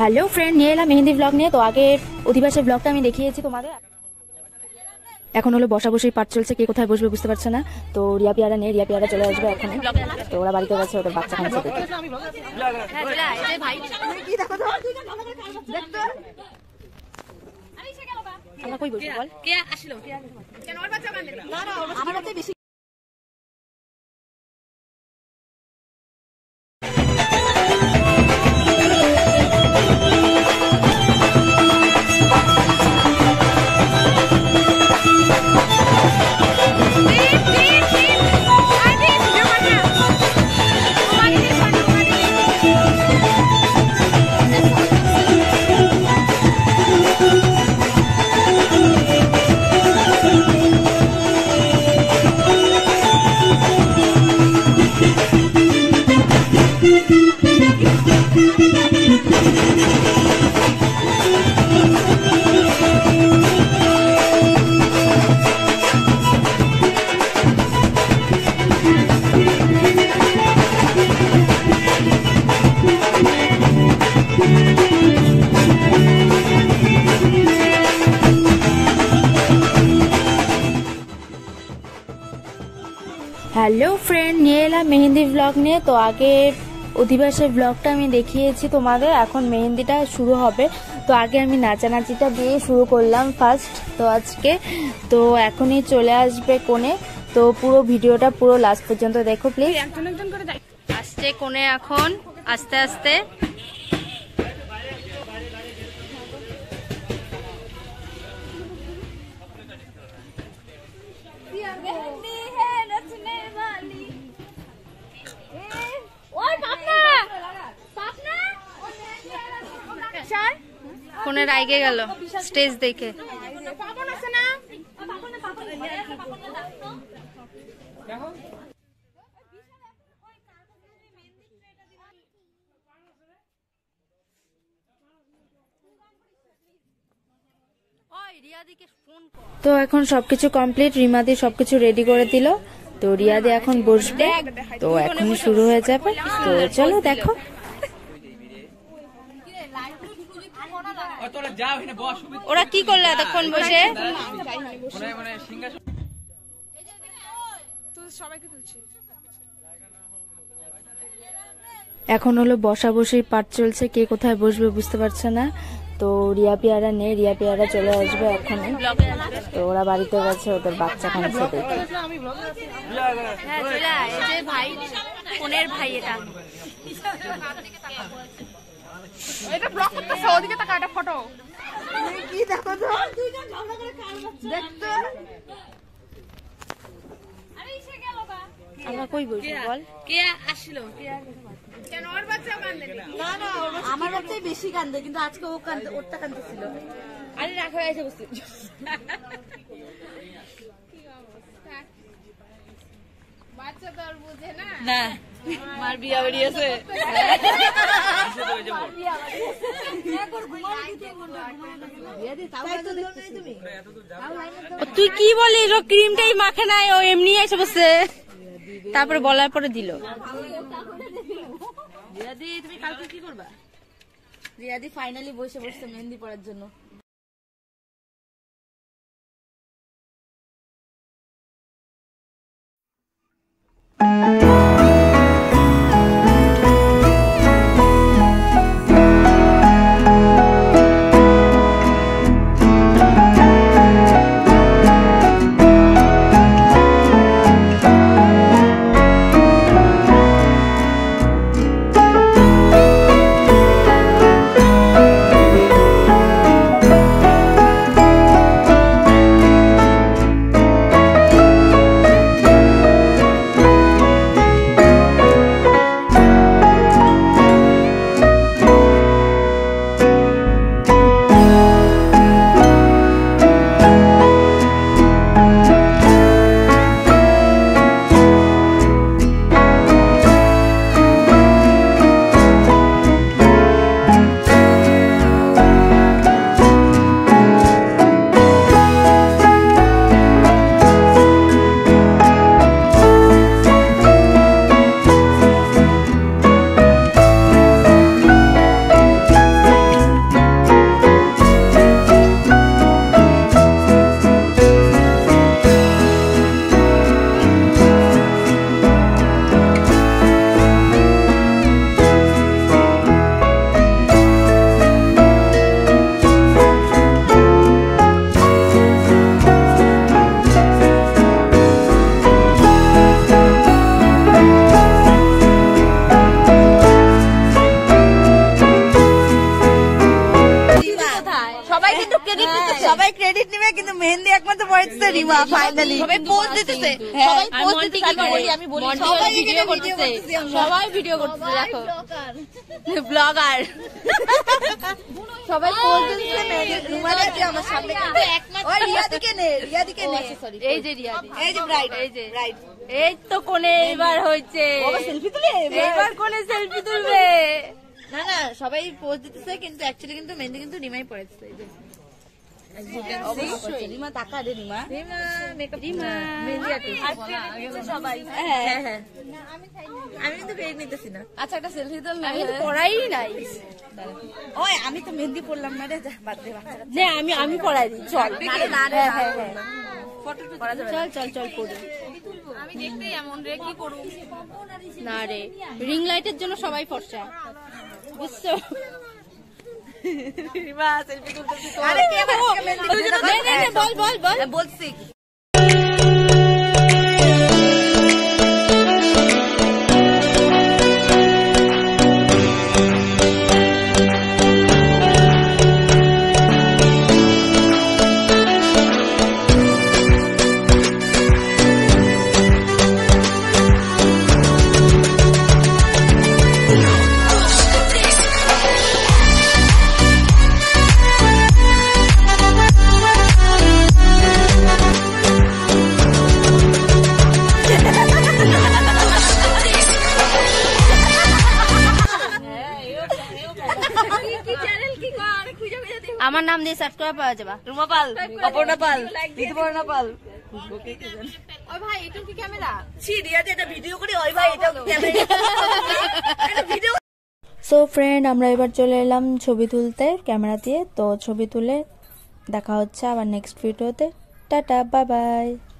Hello friend निये एलाम mehendi blog निये। तो आगे অধিবাসের ব্লগটা আমি দেখিয়েছি তোমাদের। এখন হলো বসাবসি পাঠ চলছে, কে কোথায় বসবে বুঝতে পারছে না। তো রিয়া পিয়ারা নেই, রিয়া পিয়ারা চলে আসবে এখন। তো ওরা বাড়িতে গেছে, ওদের বাচ্চা কাছে আমরা কই বসবো বল, কে আসলো কেন? ওর বাচ্চা বানলে না না আমার বাচ্চা বেশি। হ্যালো ফ্রেন্ড নিয়ে এলাম মেহেন্দি ব্লগ নিয়ে। তো আগে অধিবাসের ব্লগটা আমি দেখিয়েছি তোমাদের, এখন মেহেন্দিটা শুরু হবে। তো আগে আমি নাচানাচিটা দিয়ে শুরু করলাম ফার্স্ট। তো আজকে তো এখনই চলে আসবে কোণে, তো পুরো ভিডিওটা পুরো লাস্ট পর্যন্ত দেখো প্লিজ। আসছে কোণে এখন আস্তে আস্তে। কোনের আগে গেল স্টেজ দেখে। তো এখন সবকিছু কমপ্লিট, রিমাদি সবকিছু রেডি করে দিল। তো রিয়াদি এখন বসবে, তো এখন শুরু হয়ে যাবে। তো চলো দেখো। ওরা কি করলো এতক্ষণ বসে? এখন হলো বসাবসি পাঠ চলছে, কে কোথায় বসবে বুঝতে পারছে না। তো রিয়া পিয়ারা নেই, রিয়া পিয়ারা চলে আসবে এখন। তো ওরা বাড়িতে গেছে, ওদের বাচ্চা কাছে দেখে। আমরা কই বসবো বল, কে আসলো কেন? ওর বাচ্চা কান্দে না না আমার বাচ্চাই বেশি কান্দে, কিন্তু আজকে ও কান্দে, ওরটা কান্দছিল। আরে রাখো এসে বসে কি অবস্থা, বাচ্চা দর বুঝে না না মার বিয়া বাড়ি আছে। তুই কি বলিস, ও ক্রিমটাই মাখে নাই, ও এমনি এসে বসে। তারপরে বলার পরে দিল। রিয়াদি তুমি কালকে কি করবা? রিয়াদি ফাইনালি বসে বসে মেহেন্দি পড়ার জন্য। এই তো কোনে এবার হয়েছে সেলফি তুলবে না না সবাই পোস্ট দিতেছে কিন্তু অ্যাকচুয়ালি কিন্তু মেহেন্দি কিন্তু রিমাই পড়েছে এই যে অবশ্যই রিমা টাকা দে রিমা রিমা মেকআপ রিমা মেহেন্দি আর্টিস্ট সবাই হ্যাঁ হ্যাঁ না আমি খাই না আমি কিন্তু বের নিতেছি না আচ্ছা একটা সেলফি তুল না আমি তো পড়াই নাই ওই আমি তো মেহেন্দি পড়লাম না রে বাদ দে বাচ্চারা না আমি আমি পড়াই দিই চল না না হ্যাঁ হ্যাঁ ফটো চল চল চল পড়ি আমি দেখতেই এমন রে কি করব না রে রিং লাইটের জন্য সবাই ফর্সা বুঝছো রিমা সেলফি তুলতে তো আরে কে বল বল বল বল বলছি আমার নাম দিয়ে সাবস্ক্রাইব পাওয়া যাবে রুমা পাল অপর্ণা পাল ঋতুপর্ণা পাল ওকে কি জানি ওই ভাই এটা কি ক্যামেরা ছি রিয়াদি এটা ভিডিও করি ওই ভাই এটা ক্যামেরা এটা ভিডিও সো ফ্রেন্ড আমরা এবার চলে এলাম ছবি তুলতে ক্যামেরা দিয়ে তো ছবি তুলে দেখা হচ্ছে আবার নেক্সট ভিডিওতে টাটা বাই বাই।